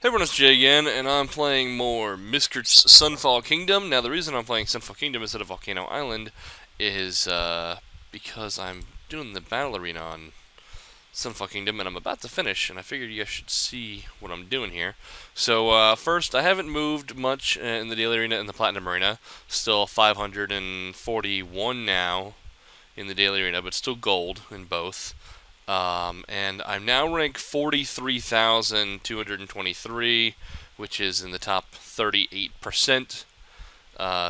Hey everyone, it's Jay again, and I'm playing more Miscrits Sunfall Kingdom. Now the reason I'm playing Sunfall Kingdom instead of Volcano Island is because I'm doing the Battle Arena on Sunfall Kingdom, and I'm about to finish, and I figured you guys should see what I'm doing here. So first, I haven't moved much in the Daily Arena and the Platinum Arena. Still 541 now in the Daily Arena, but still gold in both. And I'm now ranked 43,223, which is in the top 38%.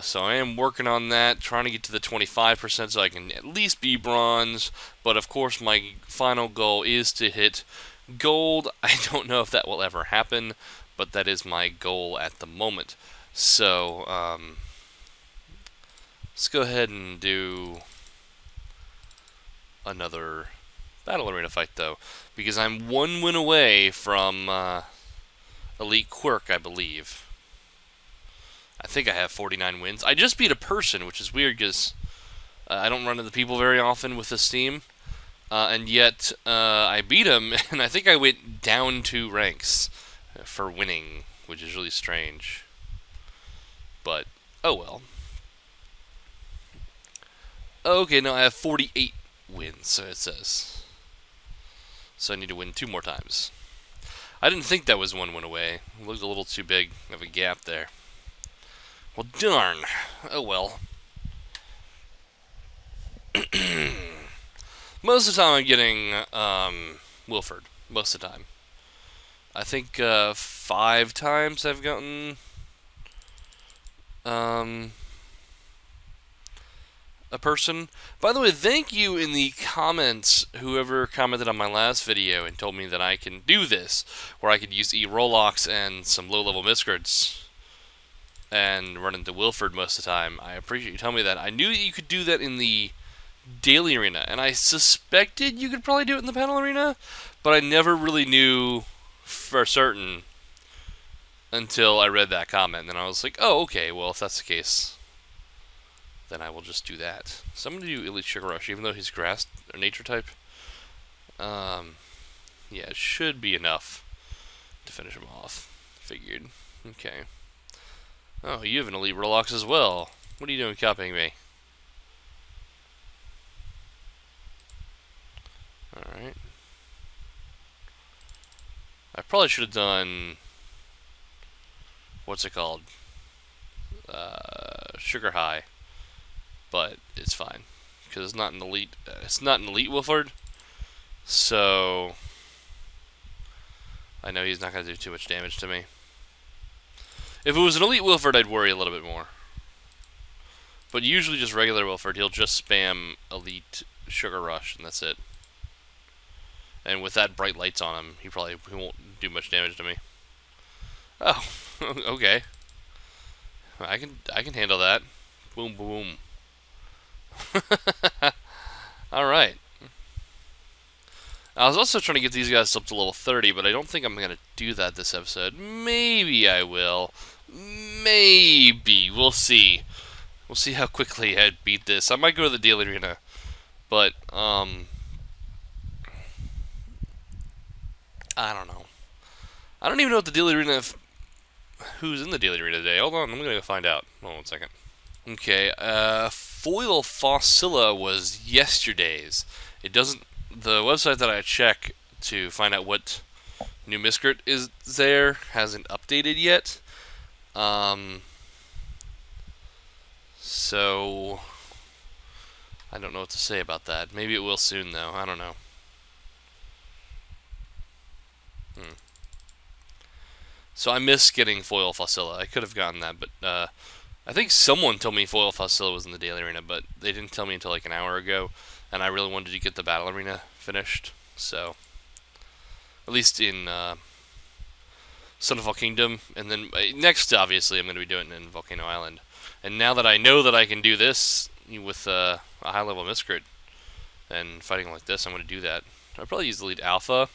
So I am working on that, trying to get to the 25% so I can at least be bronze. But of course my final goal is to hit gold. I don't know if that will ever happen, but that is my goal at the moment. So let's go ahead and do another Battle Arena fight, though, because I'm one win away from Elite Quirk, I believe. I think I have 49 wins. I just beat a person, which is weird because I don't run into people very often with this team, and yet I beat him, and I think I went down 2 ranks for winning, which is really strange. But oh well. Okay, now I have 48 wins, so it says. So I need to win 2 more times. I didn't think that was one win away. It looked a little too big of a gap there. Well, darn. Oh well. Most of the time I'm getting Wilford. Most of the time. I think 5 times I've gotten a person. By the way, thank you in the comments, whoever commented on my last video and told me that I can do this, where I could use E-Rolox and some low-level Miscrits and run into Wilford most of the time. I appreciate you telling me that. I knew that you could do that in the Daily Arena, and I suspected you could probably do it in the Panel Arena, but I never really knew for certain until I read that comment, and then I was like, oh, okay, well, if that's the case, then I will just do that. So I'm going to do Elite Sugar Rush, even though he's grass or nature type. Yeah, it should be enough to finish him off. Figured. Okay. Oh, you have an Elite Relox as well. What are you doing copying me? Alright. I probably should have done... what's it called? Sugar High. But it's fine because it's not an elite. It's not an elite Wilford, so I know he's not going to do too much damage to me. If it was an elite Wilford, I'd worry a little bit more. But usually, just regular Wilford, he'll just spam Elite Sugar Rush, and that's it. And with that Bright Lights on him, he won't do much damage to me. Oh, okay. I can handle that. Boom, boom. Alright. I was also trying to get these guys up to level 30, but I don't think I'm going to do that this episode. Maybe I will. Maybe. We'll see. We'll see how quickly I beat this. I might go to the Daily Arena, but, I don't know. I don't even know if the Daily Arena... who's in the Daily Arena today? Hold on, I'm going to go find out. Hold on one second. Okay, Foil Fossilla was yesterday's. It doesn't... the website that I check to find out what new Miscrit is there hasn't updated yet. So... I don't know what to say about that. Maybe it will soon, though. I don't know. So I miss getting Foil Fossilla. I could have gotten that, but... I think someone told me Foil Fossilla was in the Daily Arena, but they didn't tell me until like an hour ago, and I really wanted to get the Battle Arena finished, so... at least in Sunfall Kingdom, and then next, obviously, I'm going to be doing it in Volcano Island. And now that I know that I can do this with a high-level Miscrit, and fighting like this, I'm going to do that. I'll probably use the Elite Alpha,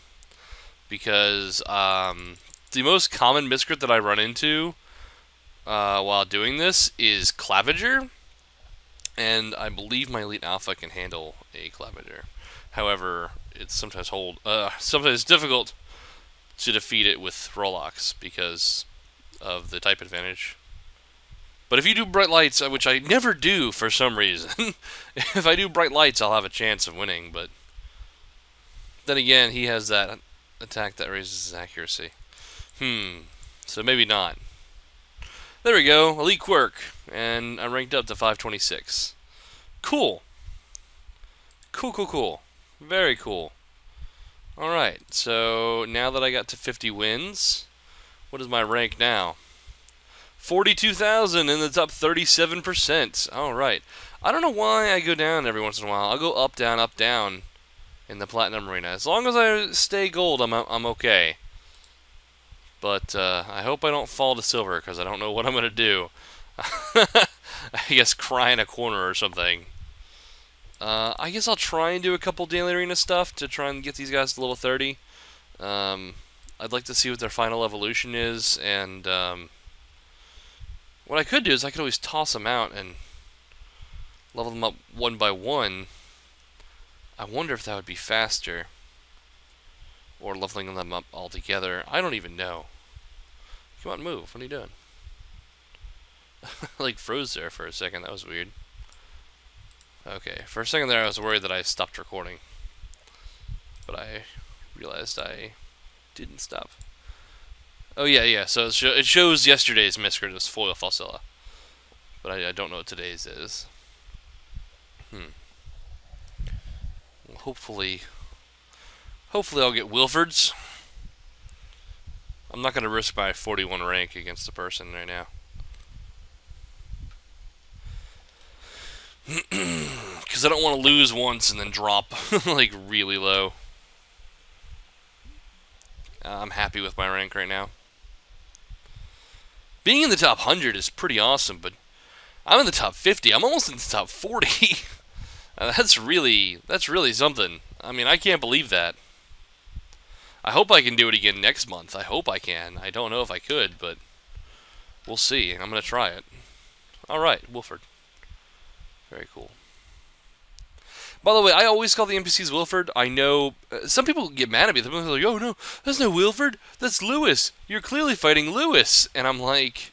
because the most common Miscrit that I run into... while doing this is Clavager, and I believe my Elite Alpha can handle a Clavager. However, it's sometimes difficult to defeat it with Rolox because of the type advantage. But if you do Bright Lights, which I never do for some reason, if I do Bright Lights, I'll have a chance of winning, but then again, he has that attack that raises his accuracy. So maybe not. There we go, Elite Quirk, and I ranked up to 526. Cool. Cool. Very cool. Alright, so now that I got to 50 wins, what is my rank now? 42,000 in the top 37%. Alright. I don't know why I go down every once in a while. I'll go up, down in the Platinum Arena. As long as I stay gold, I'm okay. But I hope I don't fall to silver, because I don't know what I'm going to do. I guess cry in a corner or something. I guess I'll try and do a couple Daily Arena stuff to try and get these guys to level 30. I'd like to see what their final evolution is, and what I could do is I could always toss them out and level them up one by one. I wonder if that would be faster, or leveling them up all together. I don't even know. Come on, move. What are you doing? I like froze there for a second. That was weird. Okay, for a second there I was worried that I stopped recording, but I realized I didn't stop. Oh yeah, so it shows yesterday's Miscrits Foil Fossilla, but I don't know what today's is. Well, hopefully I'll get Wilford's. I'm not going to risk my 41 rank against the person right now. Because I don't want to lose once and then drop like really low. I'm happy with my rank right now. Being in the top 100 is pretty awesome, but I'm in the top 50. I'm almost in the top 40. That's really something. I mean, I can't believe that. I hope I can do it again next month. I hope I can. I don't know if I could, but we'll see. I'm going to try it. All right, Wilford. Very cool. By the way, I always call the NPCs Wilford. I know some people get mad at me. They're like, "Oh no, that's no Wilford. That's Lewis. You're clearly fighting Lewis." And I'm like,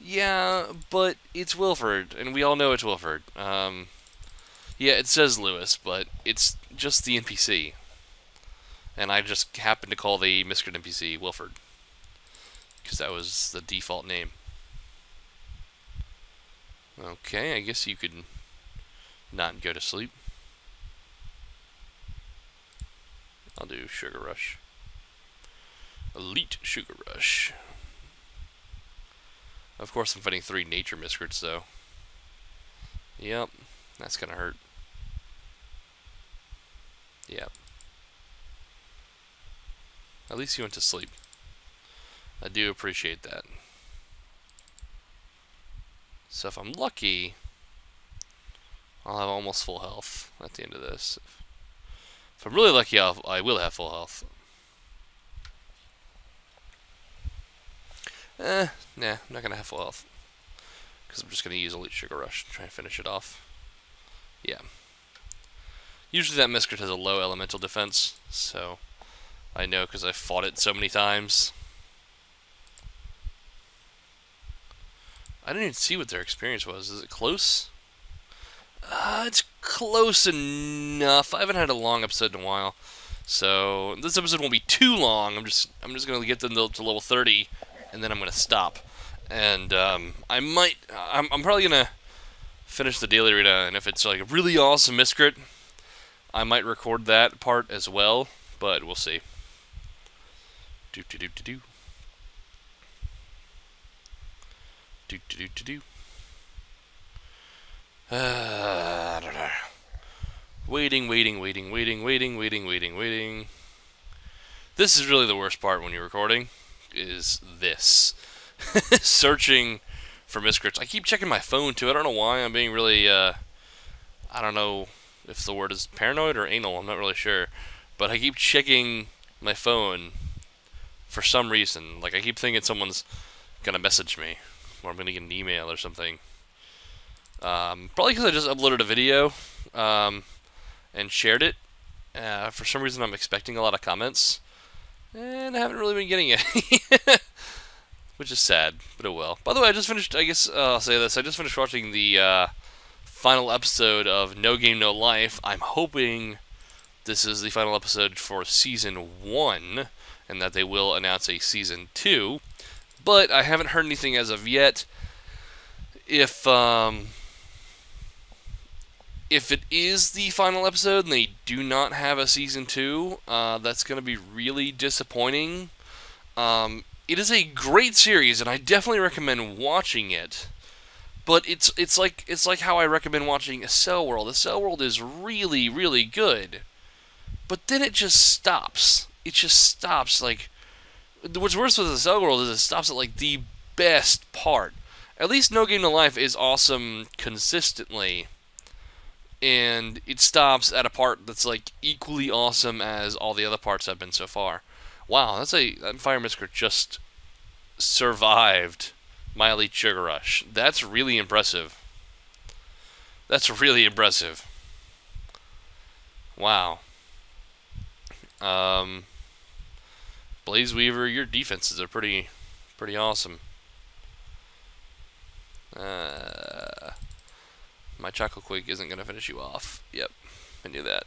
"Yeah, but it's Wilford, and we all know it's Wilford." Yeah, it says Lewis, but it's just the NPC. And I just happened to call the Miscrit NPC Wilford because that was the default name. Okay, I guess you could not go to sleep. I'll do Sugar Rush. Elite Sugar Rush. Of course I'm fighting 3 nature Miscrits though. Yep, that's gonna hurt. Yep. At least you went to sleep. I do appreciate that. So if I'm lucky, I'll have almost full health at the end of this. If I'm really lucky, I will have full health. Nah, I'm not going to have full health. Because I'm just going to use Elite Sugar Rush to try and finish it off. Yeah. Usually that Miscrit has a low elemental defense, so I know because I've fought it so many times. I didn't even see what their experience was. Is it close? It's close enough. I haven't had a long episode in a while, so this episode won't be too long. I'm just gonna get them to level 30, and then I'm gonna stop. And I'm probably gonna finish the Daily Arena, and if it's like a really awesome Miscrit, I might record that part as well. But we'll see. Waiting. This is really the worst part when you're recording, is this. Searching for Miscrits. I keep checking my phone too. I don't know why. I'm being really, I don't know if the word is paranoid or anal. I'm not really sure. But I keep checking my phone for some reason. Like, I keep thinking someone's gonna message me, or I'm gonna get an email or something. Probably because I just uploaded a video and shared it. For some reason I'm expecting a lot of comments, And I haven't really been getting it. Which is sad, but oh well. By the way, I just finished, I guess I'll say this, I just finished watching the final episode of No Game, No Life. I'm hoping this is the final episode for Season 1, and that they will announce a Season 2. But I haven't heard anything as of yet. If it is the final episode and they do not have a Season 2, that's going to be really disappointing. It is a great series, and I definitely recommend watching it. But it's like how I recommend watching A Cell World. A Cell World is really, really good. But then it just stops. It just stops, like... What's worse with A Cell World is it stops at, like, the best part. At least No Game No Life is awesome consistently. And it stops at a part that's, like, equally awesome as all the other parts have been so far. Wow, that Fire Miscrit just survived my Elite Sugar Rush. That's really impressive. That's really impressive. Wow. Blaze Weaver, your defenses are pretty awesome. My Chacklequake isn't going to finish you off. Yep, I knew that.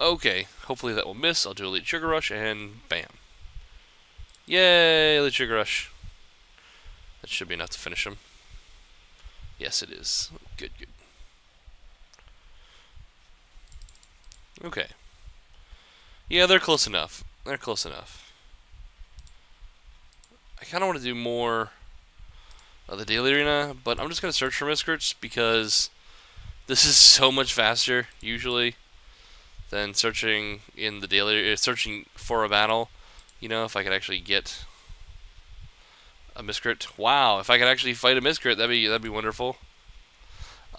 Okay, hopefully that will miss. I'll do Elite Sugar Rush, and bam. Yay, Elite Sugar Rush. That should be enough to finish him. Yes, it is. Good, good. Okay. Yeah, they're close enough. They're close enough. I kind of want to do more of the Daily Arena, but I'm just going to search for Miscrits because this is so much faster, usually, than searching in the Daily searching for a battle. You know, if I could actually get a Miscrit. Wow, if I could actually fight a Miscrit, that'd be wonderful.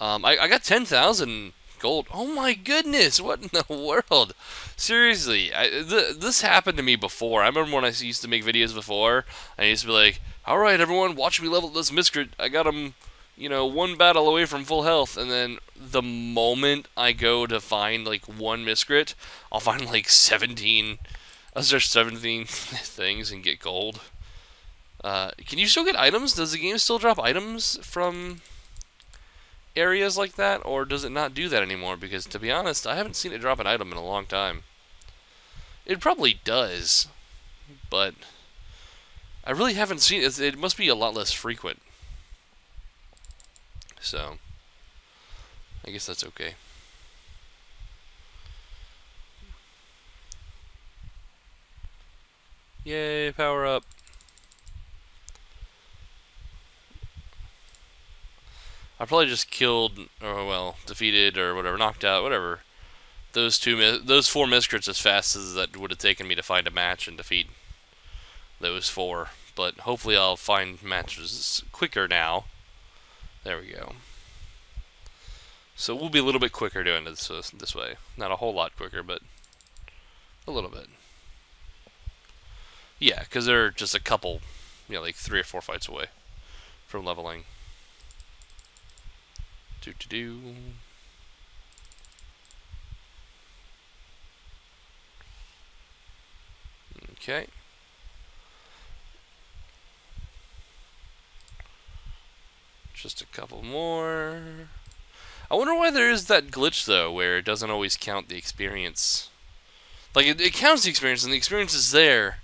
I got 10,000... gold. Oh my goodness, what in the world? Seriously, this happened to me before. I remember when I used to make videos before, I used to be like, alright everyone, watch me level this Miscrit. I got him, you know, one battle away from full health, and then the moment I go to find, like, one Miscrit, I'll find, like, 17 things and get gold. Can you still get items? Does the game still drop items from areas like that, or does it not do that anymore? Because, to be honest, I haven't seen it drop an item in a long time. It probably does, but I really haven't seen it. It must be a lot less frequent. So, I guess that's okay. Yay, power up. I probably just killed, or well, defeated, or whatever, knocked out, whatever, those four Miscrits as fast as that would have taken me to find a match and defeat those four. But hopefully I'll find matches quicker now. There we go. So we'll be a little bit quicker doing this way. Not a whole lot quicker, but a little bit. Yeah, because they're just a couple, you know, like 3 or 4 fights away from leveling. Okay. Just a couple more. I wonder why there is that glitch, though, where it doesn't always count the experience. Like, it counts the experience, and the experience is there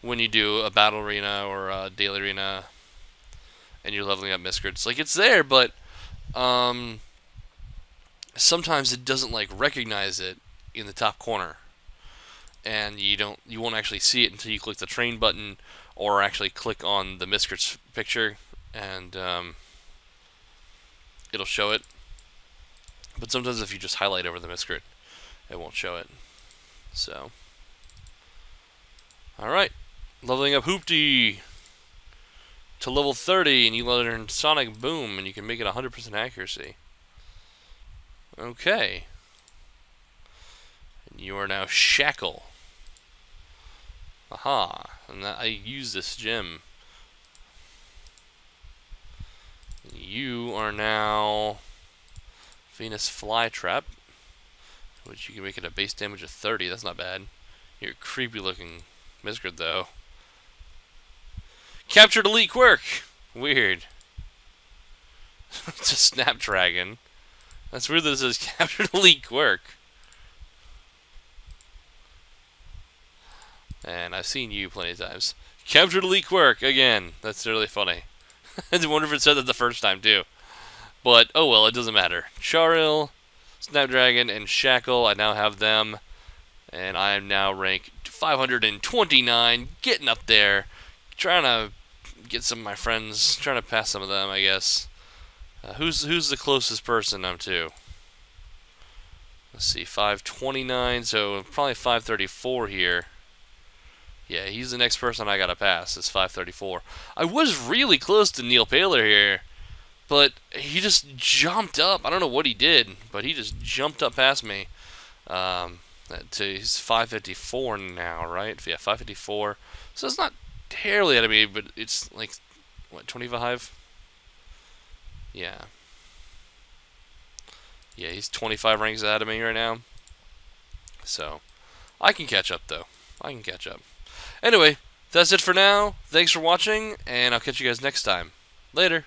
when you do a Battle Arena or a Daily Arena and you're leveling up Miscrits. Like, it's there, but sometimes it doesn't, like, recognize it in the top corner, and you won't actually see it until you click the train button or actually click on the Miscrit's picture, and it'll show it. But sometimes if you just highlight over the Miscrit, it won't show it. So, alright, leveling up Hoopty to level 30, and you learn Sonic Boom, and you can make it 100% accuracy. Okay. And you are now Shackle. Aha. And I use this gem. You are now Venus Flytrap, which you can make it a base damage of 30. That's not bad. You're creepy looking. Miscrit, though. Captured Elite Quirk! Weird. It's a Snapdragon. That's weird that it says captured Elite Quirk. And I've seen you plenty of times. Captured Elite Quirk again. That's really funny. I wonder if it said that the first time, too. But, oh well, it doesn't matter. Charil, Snapdragon, and Shackle, I now have them. And I am now ranked 529, getting up there. Trying to get some of my friends, trying to pass some of them, I guess. Who's the closest person I'm to? Let's see, 529, so probably 534 here. Yeah, he's the next person I gotta pass, is 534. I was really close to Neil Paler here, but he just jumped up. I don't know what he did, but he just jumped up past me. He's 554 now, right? Yeah, 554. So it's not terribly out of me, but it's like, what, 25? Yeah. Yeah, he's 25 ranks ahead of me right now. So, I can catch up, though. I can catch up. Anyway, that's it for now. Thanks for watching, and I'll catch you guys next time. Later.